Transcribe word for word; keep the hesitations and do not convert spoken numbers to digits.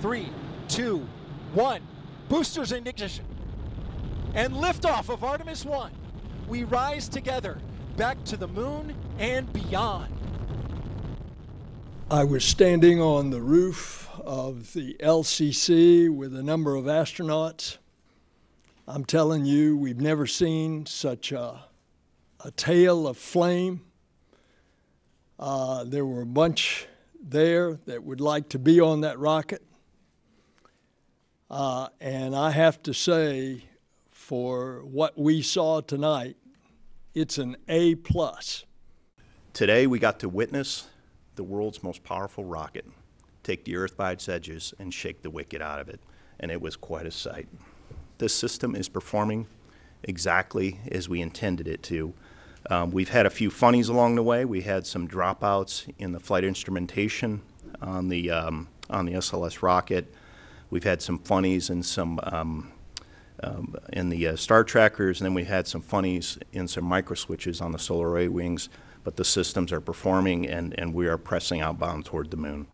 three, two, one. Boosters in ignition. And liftoff of Artemis one. We rise together, back to the moon and beyond. I was standing on the roof of the L C C with a number of astronauts. I'm telling you, we've never seen such a, a tail of flame. Uh, there were a bunch there that would like to be on that rocket. Uh, and I have to say, for what we saw tonight, it's an A plus. Today we got to witness the world's most powerful rocket take the Earth by its edges and shake the wicked out of it, and it was quite a sight. This system is performing exactly as we intended it to. Um, we've had a few funnies along the way. We had some dropouts in the flight instrumentation on the um, on the S L S rocket. We've had some funnies in some um, um, in the uh, star trackers, and then we had some funnies in some micro switches on the solar array wings. But the systems are performing, and, and we are pressing outbound toward the moon.